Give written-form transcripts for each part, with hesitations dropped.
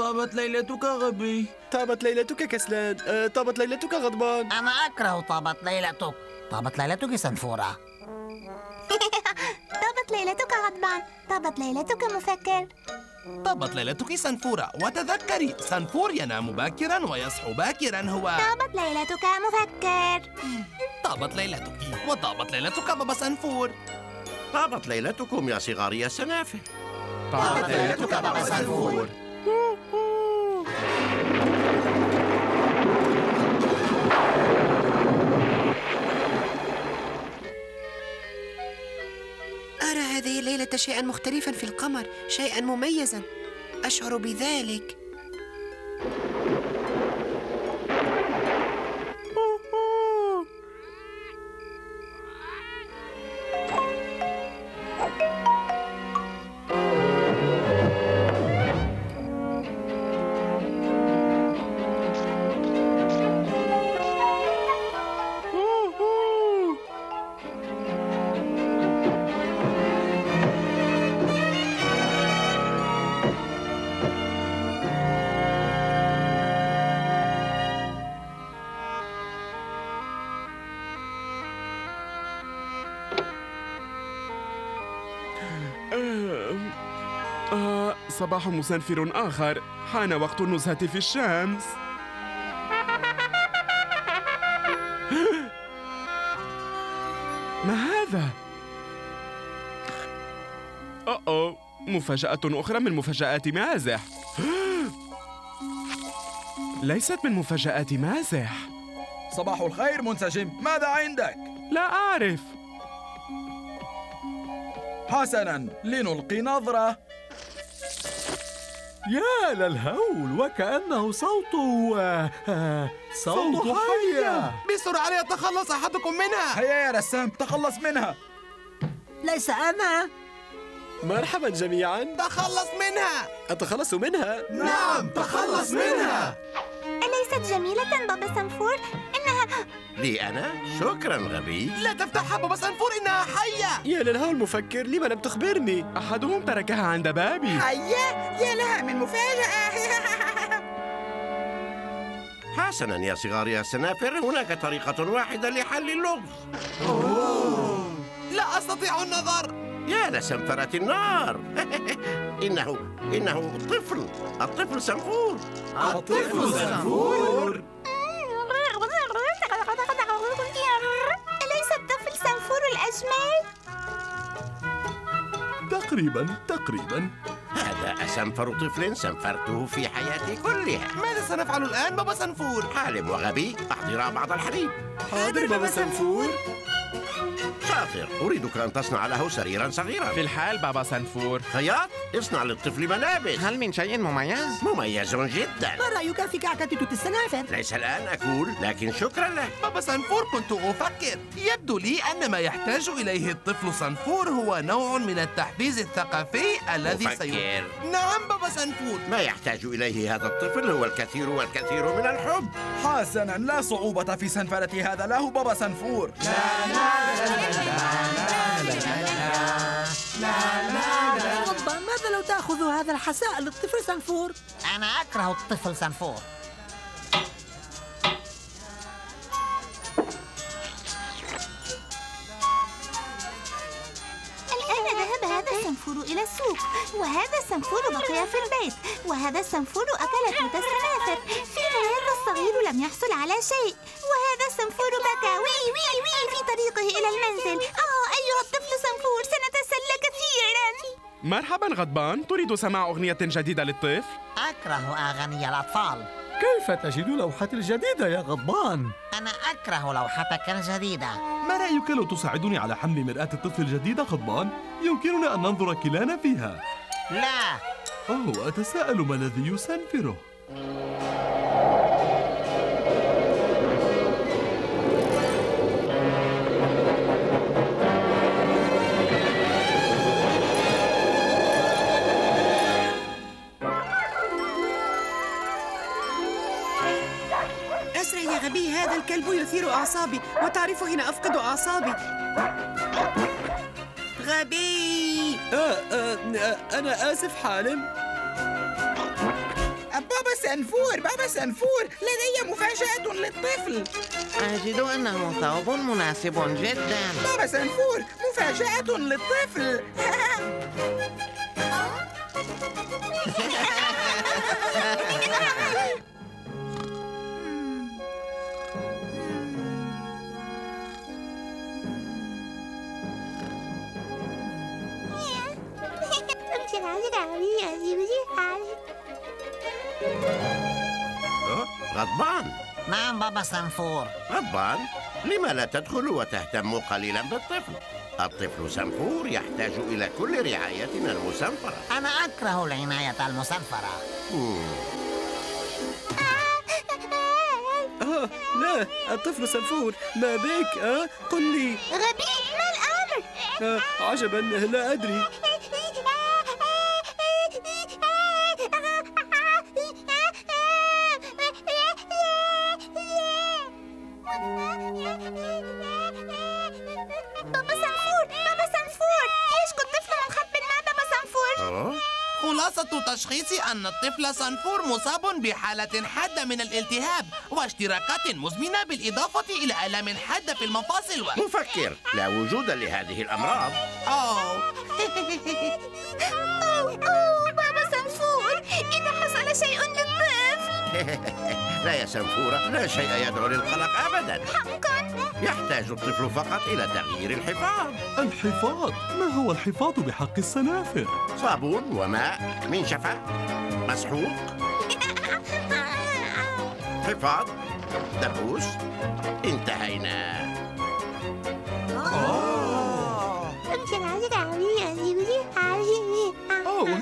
طابت ليلتك غبي، طابت ليلتك كسلان، طابت ليلتك غضبان. أنا أكره طابت ليلتك، طابت ليلتك سنفورة. طابت ليلتك غضبان، طابت ليلتك مفكر. طابت ليلتك سنفورة، وتذكري سنفور ينام باكرا ويصحو باكرا هو. طابت ليلتك مفكر. طابت ليلتك وطابت ليلتك بابا سنفور. طابت ليلتكم يا صغاري السنافر. طابت ليلتك بابا سنفور. أرى هذه الليلة شيئاً مختلفاً في القمر، شيئاً مميزاً، أشعر بذلك. صباح مسنفر آخر، حان وقت النزهة في الشمس. ما هذا؟ أوه، مفاجأة أخرى من مفاجآت مازح. ليست من مفاجآت مازح. صباح الخير منسجم، ماذا عندك؟ لا أعرف. حسناً، لنلقي نظرة. يا للهول، وكأنه صوته صوت حية. بسرعة ليتخلص أحدكم منها. هيا يا رسام، تخلص منها. ليس أنا. مرحبا جميعا، تخلص منها. أتخلص منها؟ نعم، تخلص منها. أليست جميلة بابا سنفور؟ إنها لي أنا؟ شكرا غبي. لا تفتحها بابا سنفور، إنها حية. يا للهول مفكر، لما لم تخبرني؟ أحدهم تركها عند بابي. حية؟ يا لها من مفاجأة. حسنا يا صغاري يا سنافر، هناك طريقة واحدة لحل اللغز. أوه. لا أستطيع النظر. يا لسنفرة النار. إنه طفل، الطفل سنفور. الطفل سنفور؟ أليس الطفل سنفور الأجمل؟ تقريبا. هذا أسنفر طفل سنفرته في حياتي كلها. ماذا سنفعل الآن بابا سنفور؟ حالم وغبي، أحضرا بعض الحليب. حاضر بابا سنفور. شاطر، أريدك أن تصنع له سريرا صغيرا. في الحال بابا سنفور. خياط، اصنع للطفل ملابس. هل من شيء مميز؟ مميز جدا. ما رأيك في كعكة توت السنافر؟ ليس الآن أكل، لكن شكرا لك بابا سنفور. كنت أفكر، يبدو لي أن ما يحتاج إليه الطفل سنفور هو نوع من التحفيز الثقافي الذي سيفكر. نعم بابا سنفور، ما يحتاج إليه هذا الطفل هو الكثير والكثير من الحب. حسنا، لا صعوبة في سنفرة هذا له بابا سنفور. لا ربا، ماذا لو تأخذ هذا الحساء للطفل سنفور؟ أنا أكره الطفل سنفور. الآن ذهب هذا السنفور إلى السوق، وهذا السنفور بقي في البيت، وهذا السنفور أكل توت السنافر، فيما هذا الصغير لم يحصل على شيء، وهذا السنفور بكى وي وي وي في طريقه إلى المنزل. أيها الطفل سنفور، سنتسلى كثيراً. مرحباً غضبان، تريد سماع أغنية جديدة للطفل؟ أكره أغاني الأطفال. كيف تجد لوحتي الجديدة يا غضبان؟ أنا أكره لوحتك الجديدة. ما رأيك لو تساعدني على حمل مرآة الطفل الجديدة غضبان؟ يمكننا أن ننظر كلانا فيها. لا. أتساءل ما الذي يسنفره. أسرع يا غبي، هذا الكلب يثير أعصابي، وتعرف هنا أفقد أعصابي. غبي. أنا آسف حالم. بابا سنفور لدي مفاجأة للطفل. أجد أنه ثوب مناسب جدا. بابا سنفور، مفاجأة للطفل. غضبان؟ نعم بابا سنفور. غضبان؟ لما لا تدخل وتهتم قليلا بالطفل؟ الطفل سنفور يحتاج إلى كل رعايتنا المسنفرة. أنا أكره العناية المسنفرة. لا، الطفل سنفور، ما بك؟ قل لي. غبي، ما الأمر؟ عجبا، لا أدري. خلاصة تشخيصي أن الطفل سنفور مصاب بحالة حادة من الالتهاب واشتراكات مزمنة بالإضافة إلى ألم حاد في المفاصل مفكر، لا وجود لهذه الأمراض. أوه بابا سنفور، إذا حصل شيء للطفل. لا يا سنفورة، لا شيء يدعو للقلق أبدا. حقا يحتاج الطفل فقط إلى تغيير الحفاظ. الحفاظ؟ ما هو الحفاظ بحق السنافر؟ صابون وماء، منشفة، مسحوق، حفاظ، دبوس. انتهينا.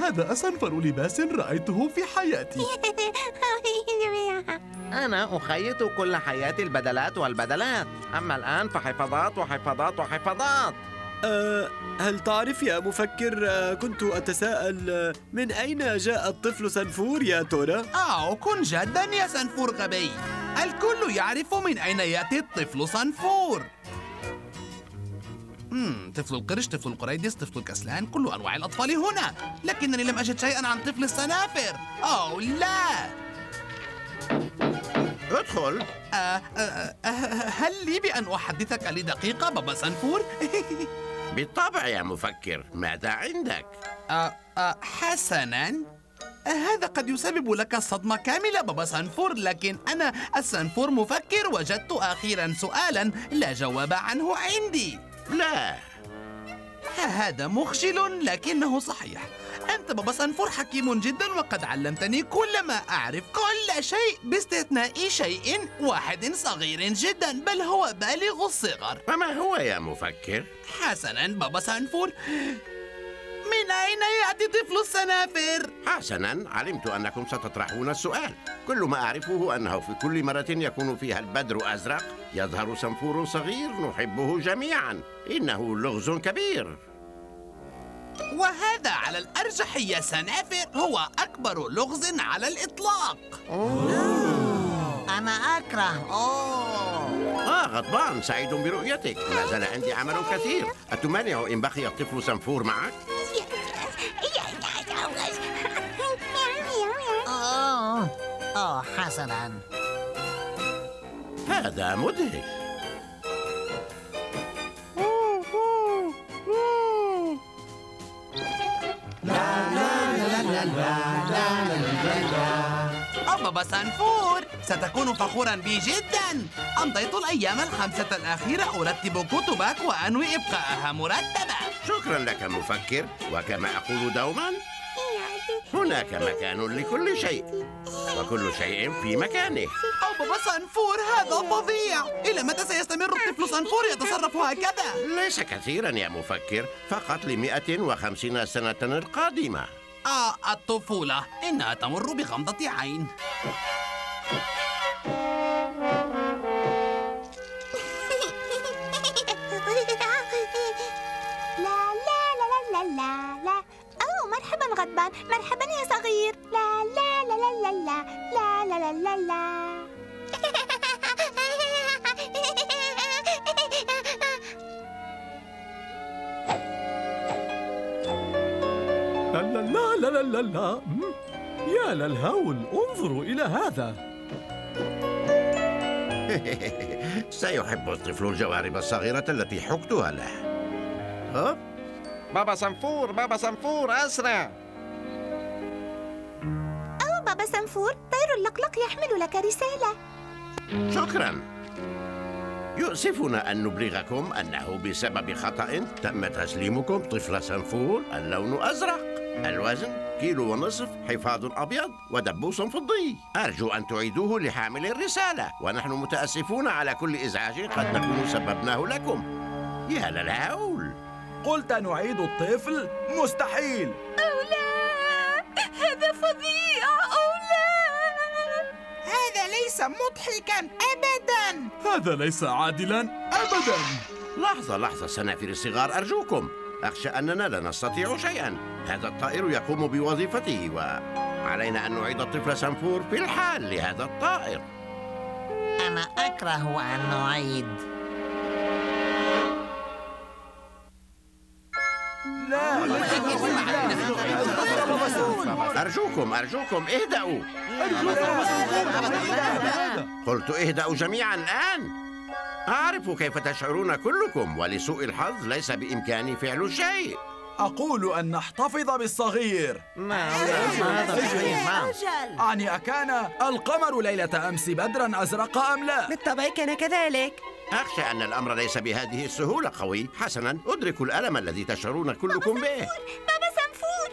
هذا أسنفر لباس رأيته في حياتي. أنا أخيط كل حياتي البدلات، أما الآن فحفاظات وحفاظات وحفاظات. هل تعرف يا مفكر، كنت أتساءل من أين جاء الطفل سنفور يا ترى؟ كن جدا يا سنفور غبي، الكل يعرف من أين يأتي الطفل سنفور. طفل القرش، طفل القريدس، طفل الكسلان، كل أنواع الأطفال هنا، لكنني لم أجد شيئاً عن طفل السنافر. لا، ادخل. هل لي بأن أحدثك لدقيقة بابا سنفور؟ بالطبع يا مفكر، ماذا عندك؟ حسناً، هذا قد يسبب لك صدمة كاملة بابا سنفور، لكن أنا السنفور مفكر وجدت أخيراً سؤالاً لا جواب عنه عندي. لا، هذا مخجل لكنه صحيح. أنت بابا سنفور حكيم جدا، وقد علمتني كل ما أعرف، كل شيء باستثناء شيء واحد صغير جدا، بل هو بالغ الصغر. فما هو يا مفكر؟ حسنا بابا سنفور، من أين يأتي طفل السنافر؟ حسنا، علمت أنكم ستطرحون السؤال. كل ما أعرفه أنه في كل مرة يكون فيها البدر أزرق يظهر سنفور صغير نحبه جميعا. إنه لغز كبير، وهذا على الأرجح يا سنافر هو أكبر لغز على الإطلاق. أنا أكره. غضبان، سعيد برؤيتك. ما زال عندي عمل كثير. أتمانع إن بقي الطفل سنفور معك؟ حسناً، هذا مدهش. بابا سنفور، ستكون فخورا بي جدا. أمضيت الأيام الخمسة الأخيرة أرتب كتبك وأنوي إبقائها مرتبة. شكرا لك مفكر، وكما أقول دوما، هناك مكان لكل شيء وكل شيء في مكانه. بابا سنفور، هذا فظيع. إلى متى سيستمر الطفل سنفور يتصرف هكذا؟ ليس كثيرا يا مفكر، فقط ل150 سنة القادمة. الطفولة، إنها تمر بغمضة عين. مرحبا غضبان، مرحبا يا صغير. لا لا لا لا لا لا لا لا لا. لا لا لا لا لا لا يا للهول، انظروا إلى هذا. سيحب الطفل الجوارب الصغيرة التي حكتها له. بابا صنفور، بابا صنفور، أسرع! أو بابا صنفور، طير اللقلق يحمل لك رسالة. شكراً. يؤسفنا أن نبلغكم أنه بسبب خطأ تم تسليمكم طفل صنفور اللون أزرق. الوزن 1.5 كيلو، حفاظ أبيض، ودبوس فضي. أرجو أن تعيدوه لحامل الرسالة، ونحن متأسفون على كل إزعاج قد نكون سببناه لكم. يا للهول! قلت نعيد الطفل؟ مستحيل! أو لا! هذا فظيع! أو لا! هذا ليس مضحكاً أبداً! هذا ليس عادلاً أبداً! لحظة لحظة سنافر الصغار أرجوكم! أخشى أننا لا نستطيع شيئاً. هذا الطائر يقوم بوظيفته، وعلينا أن نعيد الطفل صنفور في الحال لهذا الطائر. أنا أكره أن نعيد. لا لا، أرجوكم أرجوكم اهدأوا. قلت اهدأوا جميعاً الآن. أعرف كيف تشعرون كلكم، ولسوء الحظ ليس بإمكاني فعل شيء. أقول أن نحتفظ بالصغير. أعني أكان القمر ليلة أمس بدراً أزرق أم لا؟ بالطبع كان كذلك. أخشى أن الأمر ليس بهذه السهولة. قوي، حسناً، أدرك الألم الذي تشعرون كلكم به. بابا صنفور،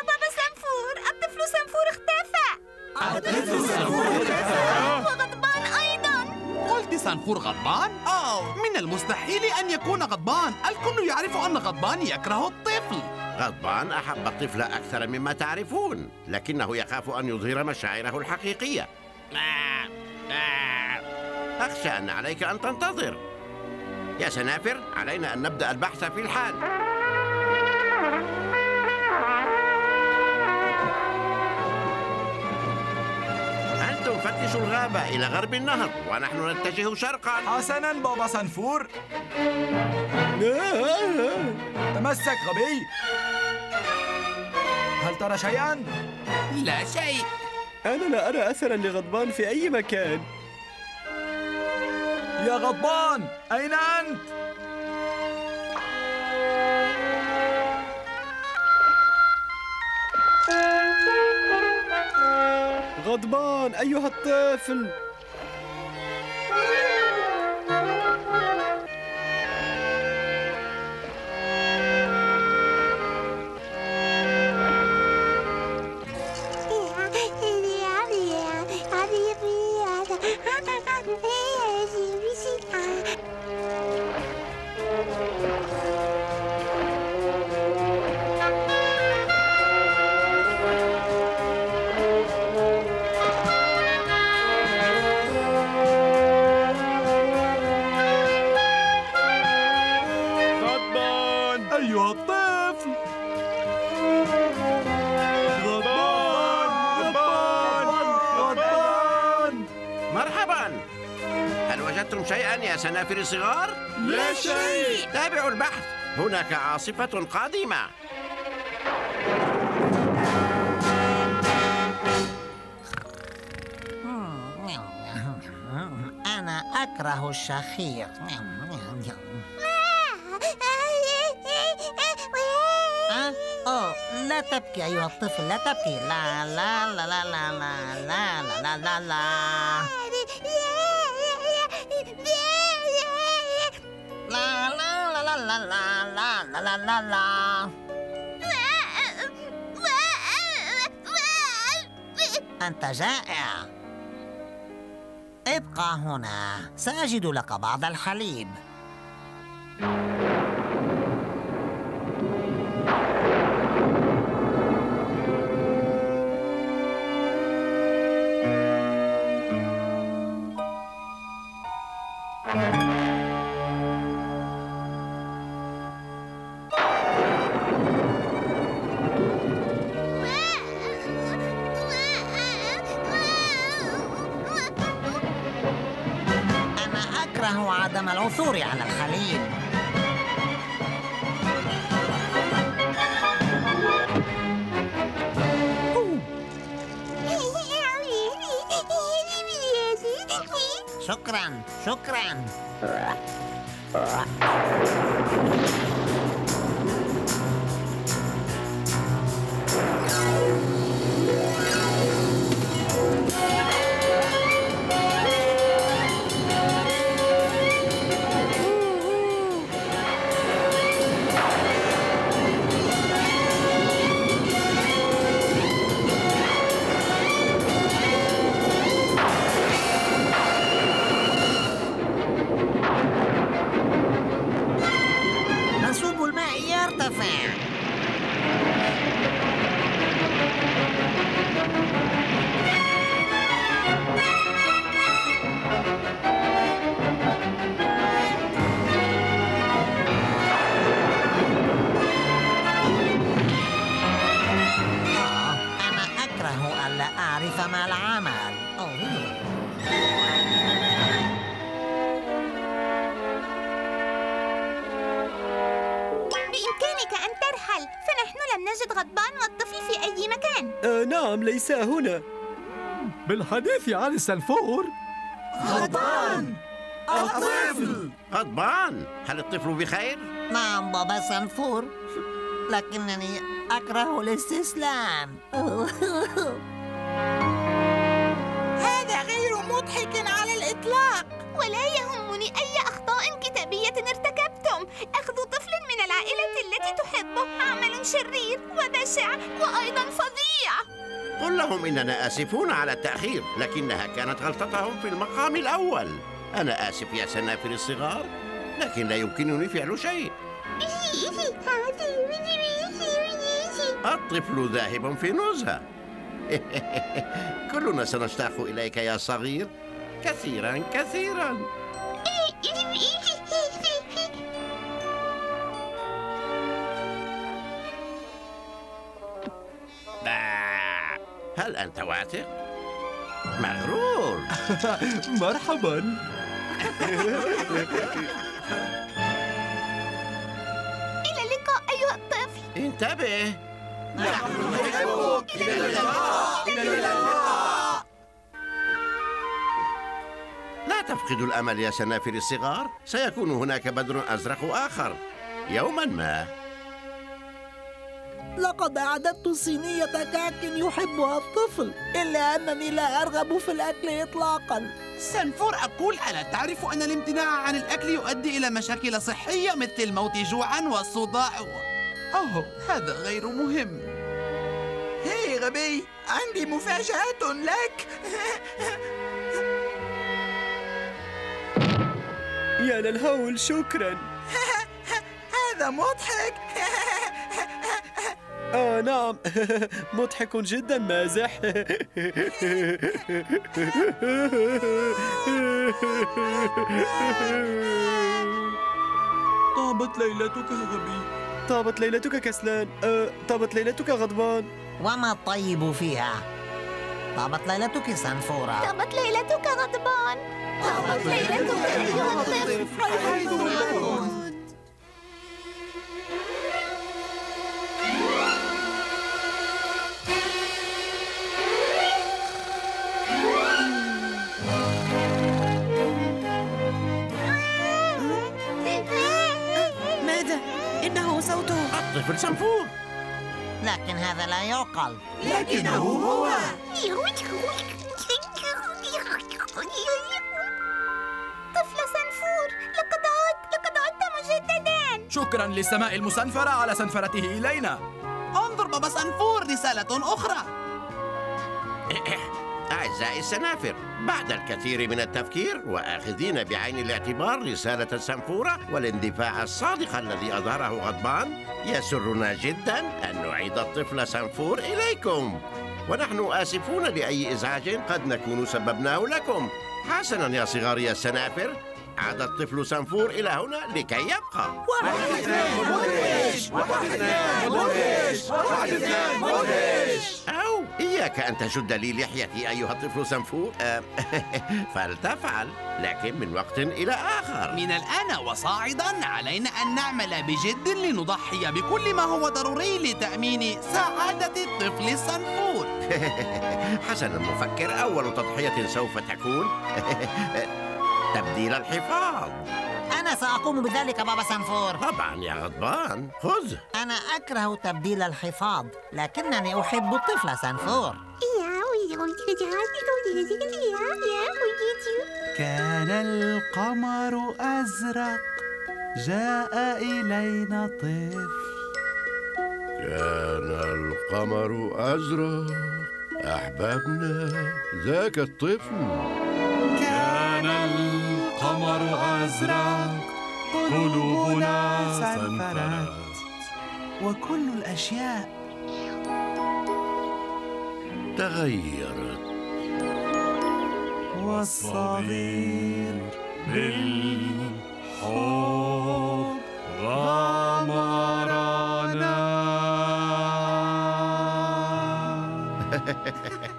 بابا صنفور، الطفل صنفور اختفى. الطفل صنفور اختفى وغضبان أيضاً. قلت صنفور غضبان؟ من المستحيل أن يكون غضبان، الكل يعرف أن غضبان يكره الطفل. غضبان أحب الطفل أكثر مما تعرفون، لكنه يخاف أن يظهر مشاعره الحقيقية. أخشى أن عليك أن تنتظر. يا سنافر، علينا أن نبدأ البحث في الحال. أنتم فتشوا الغابة إلى غرب النهر، ونحن نتجه شرقاً. حسناً بابا صنفور. تمسك غبي. هل ترى شيئاً؟ لا شيء. أنا لا أرى أثراً لغضبان في أي مكان. يا غضبان، أين أنت؟ غضبان أيها الطفل. سنافر الصغار؟ لا شيء. تابعوا البحث، هناك عاصفة قادمة. أنا أكره الشخير. لا تبكي أيها الطفل، لا تبكي. لا لا لا لا لا لا لا لا لا لا لا لا لا لا لا. أنت جائع. ابقى هنا، سأجد لك بعض الحليب. عدم العثور على الحليب. شكرا شكرا. ليس هنا. بالحديث عن السنفور. غضبان الطفل. غضبان؟ هل الطفل بخير؟ نعم بابا سنفور، لكنني أكره الاستسلام. هذا غير مضحك على الإطلاق، ولا يهمني أي أخطاء كتابية ارتكبتم. أخذ طفل من العائلة التي تحبه عمل شرير وبشع وأيضا فظيع. قل لهم إننا آسفون على التأخير، لكنها كانت غلطتهم في المقام الأول. أنا آسف يا سنافر الصغار، لكن لا يمكنني فعل شيء. الطفل ذاهب في نزهة. كلنا سنشتاق إليك يا صغير كثيرا كثيرا. هل أنت واثق؟ مغرور. مرحباً. إلى اللقاء أيها الطفل. انتبه، نحن نحبك. إلى اللقاء. إلى اللقاء. لا تفقدوا الأمل يا سنافر الصغار، سيكون هناك بدر أزرق آخر يوماً ما. لقد أعددت صينية كعك يحبها الطفل، إلا أنني لا أرغب في الأكل إطلاقاً. سنفور أقول، ألا تعرف أن الامتناع عن الأكل يؤدي إلى مشاكل صحية مثل الموت جوعاً والصداع؟ هذا غير مهم. هاي غبي، عندي مفاجأة لك. يا للهول، شكراً. هذا مضحك. نعم، مضحك جدا، مازح. طابت ليلتك غبي، طابت ليلتك كسلان، طابت ليلتك غضبان. وما الطيب فيها؟ طابت ليلتك سنفورة، طابت ليلتك غضبان، طابت ليلتك أيها الطفل حيث ما كنت. طفل سنفور، لكن هذا لا يعقل. لكنه هو. طفل سنفور، لقد عدت مجددا. شكرا للسماء المسنفرة على سنفرته إلينا. انظر بابا سنفور، رسالة أخرى. أعزائي السنافر، بعد الكثير من التفكير وآخذين بعين الاعتبار رسالة السنفورة والاندفاع الصادق الذي أظهره غضبان، يسرنا جدا أن نعيد الطفل سنفور إليكم، ونحن آسفون لأي إزعاج قد نكون سببناه لكم. حسنا يا صغاري السنافر، عاد الطفل سنفور إلى هنا لكي يبقى. واحد اثنين مدهش، واحد اثنين مدهش، واحد اثنين مدهش. أو إياك أن تشد لي لحيتي أيها الطفل سنفور. فلتفعل، لكن من وقت إلى آخر. من الآن وصاعدا علينا أن نعمل بجد لنضحي بكل ما هو ضروري لتأمين سعادة الطفل السنفور. حسنا مفكر، أول تضحية سوف تكون تبديل الحفاظ. أنا سأقوم بذلك بابا سنفور. طبعا يا غضبان، خذ. أنا أكره تبديل الحفاظ، لكنني أحب الطفل سنفور. كان القمر أزرق، جاء إلينا طفل. كان القمر أزرق، أحببنا ذاك الطفل. كان القمر أزرق، قلوبنا سنفرت وكل الأشياء تغيرت، والصغير بالحب غمرنا.